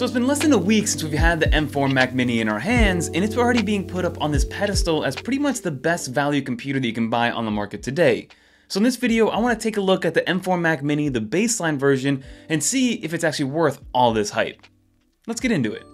So it's been less than a week since we've had the M4 Mac Mini in our hands, and it's already being put up on this pedestal as pretty much the best value computer that you can buy on the market today. So in this video, I want to take a look at the M4 Mac Mini, the baseline version, and see if it's actually worth all this hype. Let's get into it.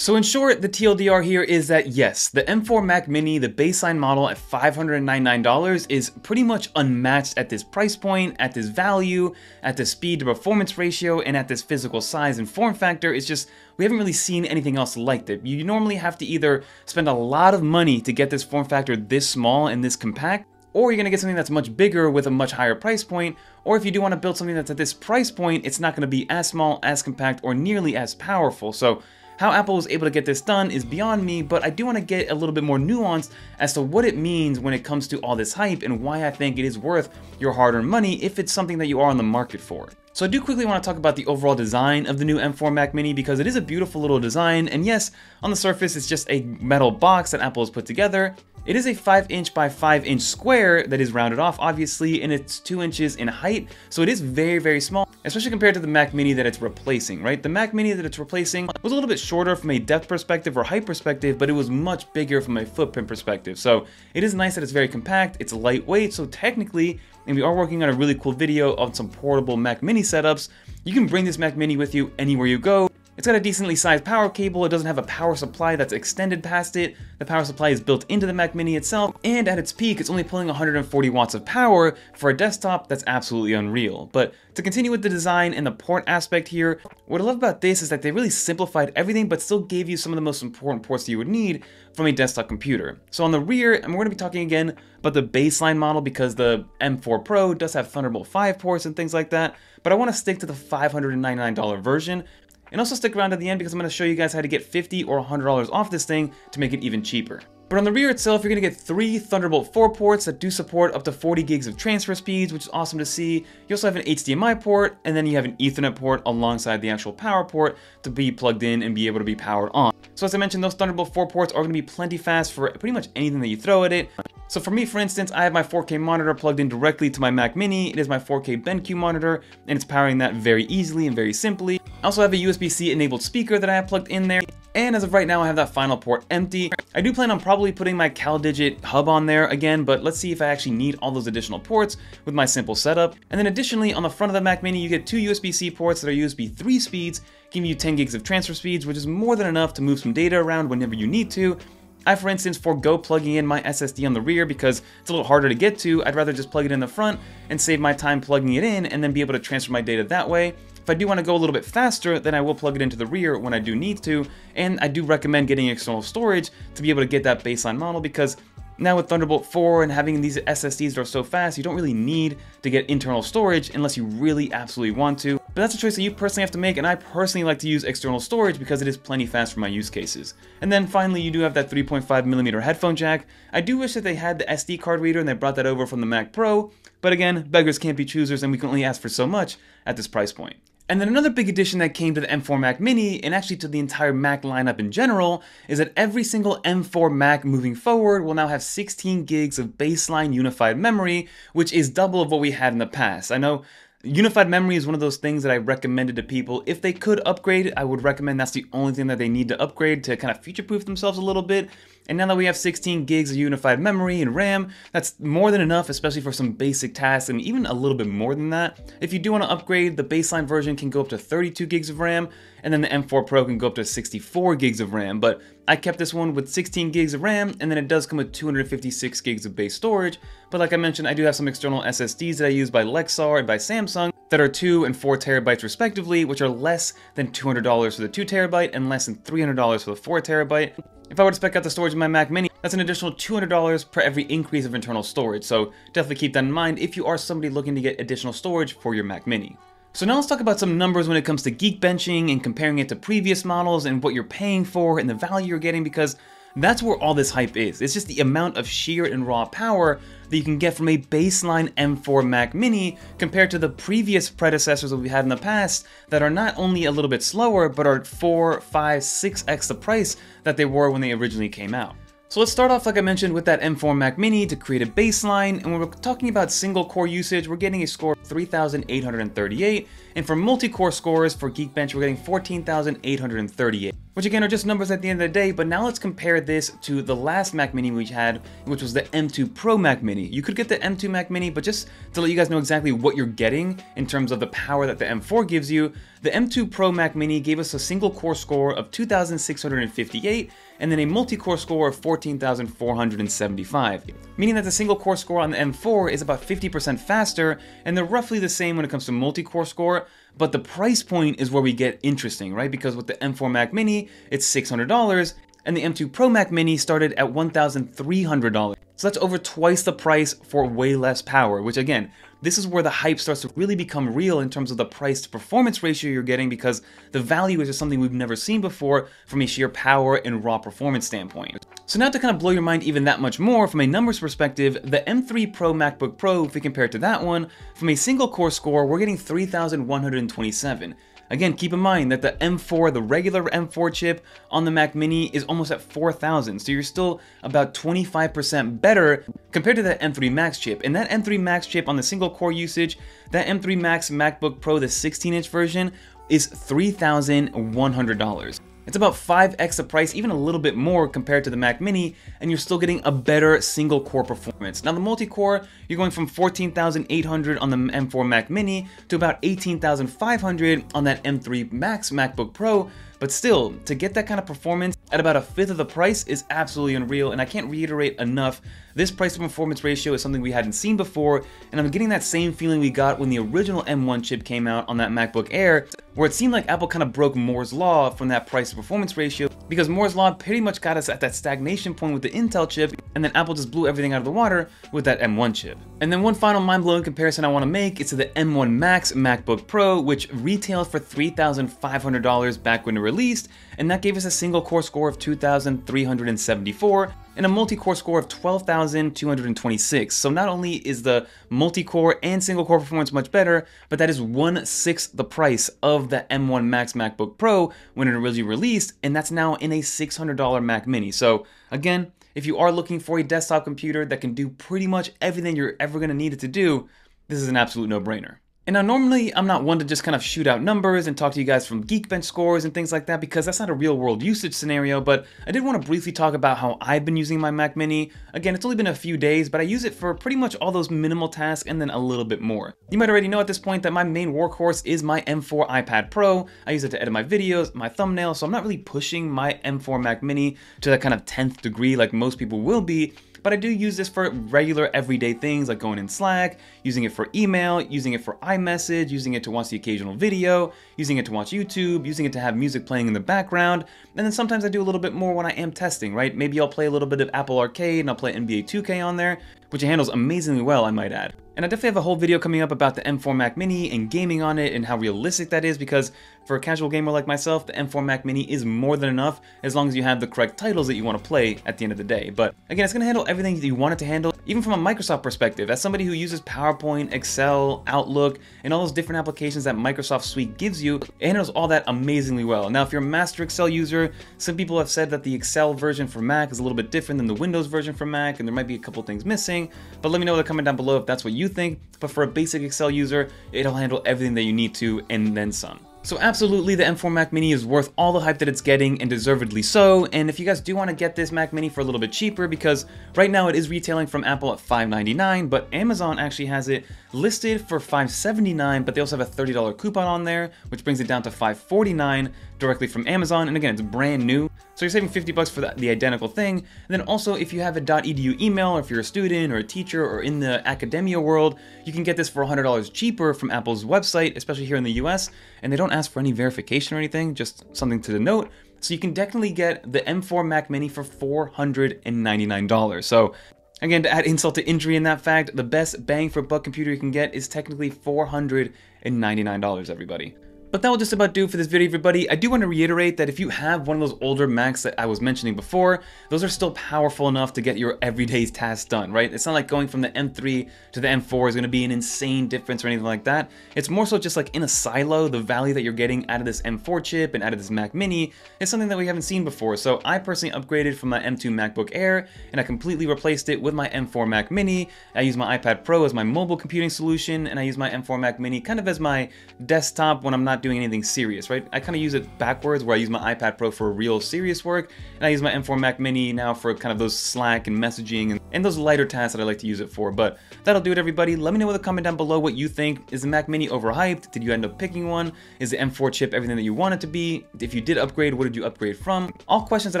So in short, the TLDR here is that yes, the M4 Mac Mini, the baseline model at $599 is pretty much unmatched at this price point, at this value, at the speed to performance ratio, and at this physical size and form factor. It's just, we haven't really seen anything else like it. You normally have to either spend a lot of money to get this form factor this small and this compact, or you're gonna get something that's much bigger with a much higher price point, or if you do wanna build something that's at this price point, it's not gonna be as small, as compact, or nearly as powerful. So how Apple was able to get this done is beyond me, but I do want to get a little bit more nuanced as to what it means when it comes to all this hype and why I think it is worth your hard-earned money if it's something that you are on the market for. So I do quickly want to talk about the overall design of the new M4 Mac Mini because it is a beautiful little design, and yes, on the surface it's just a metal box that Apple has put together. It is a 5" by 5" square that is rounded off, obviously, and it's 2 inches in height, so it is very, very small, especially compared to the Mac Mini that it's replacing, right? The Mac Mini that it's replacing was a little bit shorter from a depth perspective or height perspective, but it was much bigger from a footprint perspective. So it is nice that it's very compact, it's lightweight, so technically, and we are working on a really cool video on some portable Mac Mini setups, you can bring this Mac Mini with you anywhere you go. It's got a decently sized power cable, it doesn't have a power supply that's extended past it, the power supply is built into the Mac Mini itself, and at its peak it's only pulling 140 watts of power for a desktop that's absolutely unreal. But to continue with the design and the port aspect here, what I love about this is that they really simplified everything but still gave you some of the most important ports that you would need from a desktop computer. So on the rear, and we're going to be talking again about the baseline model because the M4 Pro does have Thunderbolt 5 ports and things like that, but I want to stick to the $599 version. And also stick around at the end because I'm going to show you guys how to get $50 or $100 off this thing to make it even cheaper. But on the rear itself, you're going to get 3 Thunderbolt 4 ports that do support up to 40 gigs of transfer speeds, which is awesome to see. You also have an HDMI port, and then you have an Ethernet port alongside the actual power port to be plugged in and be able to be powered on. So as I mentioned, those Thunderbolt 4 ports are going to be plenty fast for pretty much anything that you throw at it. So for me, for instance, I have my 4K monitor plugged in directly to my Mac Mini. It is my 4K BenQ monitor, and it's powering that very easily and very simply. I also have a USB-C enabled speaker that I have plugged in there. And as of right now, I have that final port empty. I do plan on probably putting my CalDigit hub on there again, but let's see if I actually need all those additional ports with my simple setup. And then additionally, on the front of the Mac Mini, you get 2 USB-C ports that are USB 3 speeds, giving you 10 gigs of transfer speeds, which is more than enough to move some data around whenever you need to. I, for instance, forgo plugging in my SSD on the rear because it's a little harder to get to. I'd rather just plug it in the front and save my time plugging it in and then be able to transfer my data that way. If I do want to go a little bit faster, then I will plug it into the rear when I do need to, and I do recommend getting external storage to be able to get that baseline model because now with Thunderbolt 4 and having these SSDs that are so fast, you don't really need to get internal storage unless you really absolutely want to. But that's a choice that you personally have to make, and I personally like to use external storage because it is plenty fast for my use cases. And then finally, you do have that 3.5mm headphone jack. I do wish that they had the SD card reader and they brought that over from the Mac Pro, but again, beggars can't be choosers and we can only ask for so much at this price point. And then another big addition that came to the M4 Mac Mini, and actually to the entire Mac lineup in general, is that every single M4 Mac moving forward will now have 16 gigs of baseline unified memory, which is double of what we had in the past. I know unified memory is one of those things that I recommended to people. If they could upgrade, I would recommend that's the only thing that they need to upgrade to kind of future-proof themselves a little bit. And now that we have 16 gigs of unified memory and RAM, that's more than enough, especially for some basic tasks and even a little bit more than that. If you do want to upgrade, the baseline version can go up to 32 gigs of RAM, and then the M4 Pro can go up to 64 gigs of RAM. But I kept this one with 16 gigs of RAM, and then it does come with 256 gigs of base storage. But like I mentioned, I do have some external SSDs that I use by Lexar and by Samsung that are 2 and 4 terabytes respectively, which are less than $200 for the 2 terabyte and less than $300 for the 4 terabyte. If I were to spec out the storage of my Mac Mini, that's an additional $200 per every increase of internal storage, so definitely keep that in mind if you are somebody looking to get additional storage for your Mac Mini. So now let's talk about some numbers when it comes to geekbenching and comparing it to previous models and what you're paying for and the value you're getting, because that's where all this hype is. It's just the amount of sheer and raw power that you can get from a baseline M4 Mac Mini compared to the previous predecessors that we had in the past that are not only a little bit slower, but are 4, 5, 6x the price that they were when they originally came out. So let's start off, like I mentioned, with that M4 Mac Mini to create a baseline, and when we're talking about single core usage, we're getting a score of 3,838, and for multi-core scores for Geekbench, we're getting 14,838, which again are just numbers at the end of the day. But now let's compare this to the last Mac Mini we had, which was the M2 Pro Mac Mini. You could get the M2 Mac Mini, but just to let you guys know exactly what you're getting in terms of the power that the M4 gives you, the M2 Pro Mac Mini gave us a single core score of 2,658, and then a multi-core score of 14,475, meaning that the single core score on the M4 is about 50% faster, and they're roughly the same when it comes to multi-core score. But the price point is where we get interesting, right? Because with the M4 Mac Mini, it's $600, and the M2 Pro Mac Mini started at $1,300. So that's over twice the price for way less power, which again, this is where the hype starts to really become real in terms of the price to performance ratio you're getting, because the value is just something we've never seen before from a sheer power and raw performance standpoint. So now to kind of blow your mind even that much more from a numbers perspective, the M3 Pro MacBook Pro, if we compare it to that one, from a single core score, we're getting 3,127. Again, keep in mind that the M4, the regular M4 chip on the Mac Mini is almost at 4,000, so you're still about 25% better compared to that M3 Max chip. And that M3 Max chip on the single core usage, that M3 Max MacBook Pro, the 16-inch version, is $3,100. It's about 5x the price, even a little bit more compared to the Mac Mini, and you're still getting a better single core performance. Now the multi-core, you're going from 14,800 on the M4 Mac Mini to about 18,500 on that M3 Max MacBook Pro, but still, to get that kind of performance at about a fifth of the price is absolutely unreal, and I can't reiterate enough, this price to performance ratio is something we hadn't seen before, and I'm getting that same feeling we got when the original M1 chip came out on that MacBook Air, where it seemed like Apple kind of broke Moore's law from that price to performance ratio, because Moore's law pretty much got us at that stagnation point with the Intel chip, and then Apple just blew everything out of the water with that M1 chip. And then one final mind-blowing comparison I want to make is to the M1 Max MacBook Pro, which retailed for $3,500 back when it released, and that gave us a single core score of 2,374 and a multi-core score of 12,226. So not only is the multi-core and single core performance much better, but that is 1/6 the price of the M1 Max MacBook Pro when it originally released, and that's now in a $600 Mac Mini. So again, if you are looking for a desktop computer that can do pretty much everything you're ever gonna need it to do, this is an absolute no-brainer. And now normally I'm not one to just kind of shoot out numbers and talk to you guys from Geekbench scores and things like that, because that's not a real world usage scenario, but I did want to briefly talk about how I've been using my Mac Mini. Again, it's only been a few days, but I use it for pretty much all those minimal tasks and then a little bit more. You might already know at this point that my main workhorse is my M4 iPad Pro. I use it to edit my videos, my thumbnails, so I'm not really pushing my M4 Mac Mini to that kind of 10th degree like most people will be. But I do use this for regular everyday things like going in Slack, using it for email, using it for iMessage, using it to watch the occasional video, using it to watch YouTube, using it to have music playing in the background, and then sometimes I do a little bit more when I am testing, right? Maybe I'll play a little bit of Apple Arcade and I'll play NBA 2K on there, which it handles amazingly well, I might add. And I definitely have a whole video coming up about the M4 Mac Mini and gaming on it and how realistic that is, because for a casual gamer like myself, the M4 Mac Mini is more than enough as long as you have the correct titles that you want to play at the end of the day. But again, it's going to handle everything that you want it to handle, even from a Microsoft perspective. As somebody who uses PowerPoint, Excel, Outlook, and all those different applications that Microsoft Suite gives you, it handles all that amazingly well. Now, if you're a master Excel user, some people have said that the Excel version for Mac is a little bit different than the Windows version for Mac, and there might be a couple things missing, but let me know in the comment down below if that's what you think. But for a basic Excel user, it'll handle everything that you need to and then some. So absolutely, the M4 Mac Mini is worth all the hype that it's getting, and deservedly so. And if you guys do want to get this Mac Mini for a little bit cheaper, because right now it is retailing from Apple at $599, but Amazon actually has it listed for $579, but they also have a $30 coupon on there, which brings it down to $549 directly from Amazon. And again, it's brand new, so you're saving $50 for the identical thing. And then also, if you have a .edu email, or if you're a student or a teacher or in the academia world, you can get this for $100 cheaper from Apple's website, especially here in the US, and they don't ask for any verification or anything, just something to denote. So you can definitely get the M4 Mac Mini for $499. So again, to add insult to injury in that fact, the best bang for buck computer you can get is technically $499, everybody. But that will just about do for this video, everybody. I do want to reiterate that if you have one of those older Macs that I was mentioning before, those are still powerful enough to get your everyday tasks done, right? It's not like going from the M3 to the M4 is going to be an insane difference or anything like that. It's more so just like in a silo, the value that you're getting out of this M4 chip and out of this Mac Mini is something that we haven't seen before. So I personally upgraded from my M2 MacBook Air and I completely replaced it with my M4 Mac Mini. I use my iPad Pro as my mobile computing solution and I use my M4 Mac Mini kind of as my desktop when I'm not doing anything serious, right? I kind of use it backwards where I use my iPad Pro for real serious work and I use my M4 Mac Mini now for kind of those Slack and messaging and those lighter tasks that I like to use it for. But that'll do it, everybody. Let me know in the comment down below what you think. Is the Mac Mini overhyped? Did you end up picking one? Is the M4 chip everything that you want it to be? If you did upgrade, what did you upgrade from? All questions that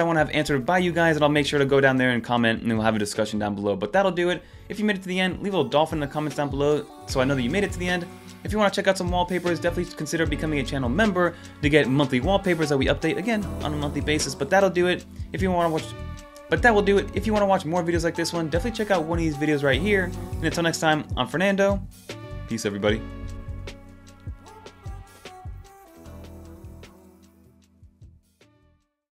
I want to have answered by you guys, and I'll make sure to go down there and comment and we'll have a discussion down below. But that'll do it. If you made it to the end, leave a little dolphin in the comments down below so I know that you made it to the end. If you want to check out some wallpapers, definitely consider becoming a channel member to get monthly wallpapers that we update, again, on a monthly basis. But that'll do it. If you want to watch more videos like this one, definitely check out one of these videos right here. And until next time, I'm Fernando. Peace, everybody.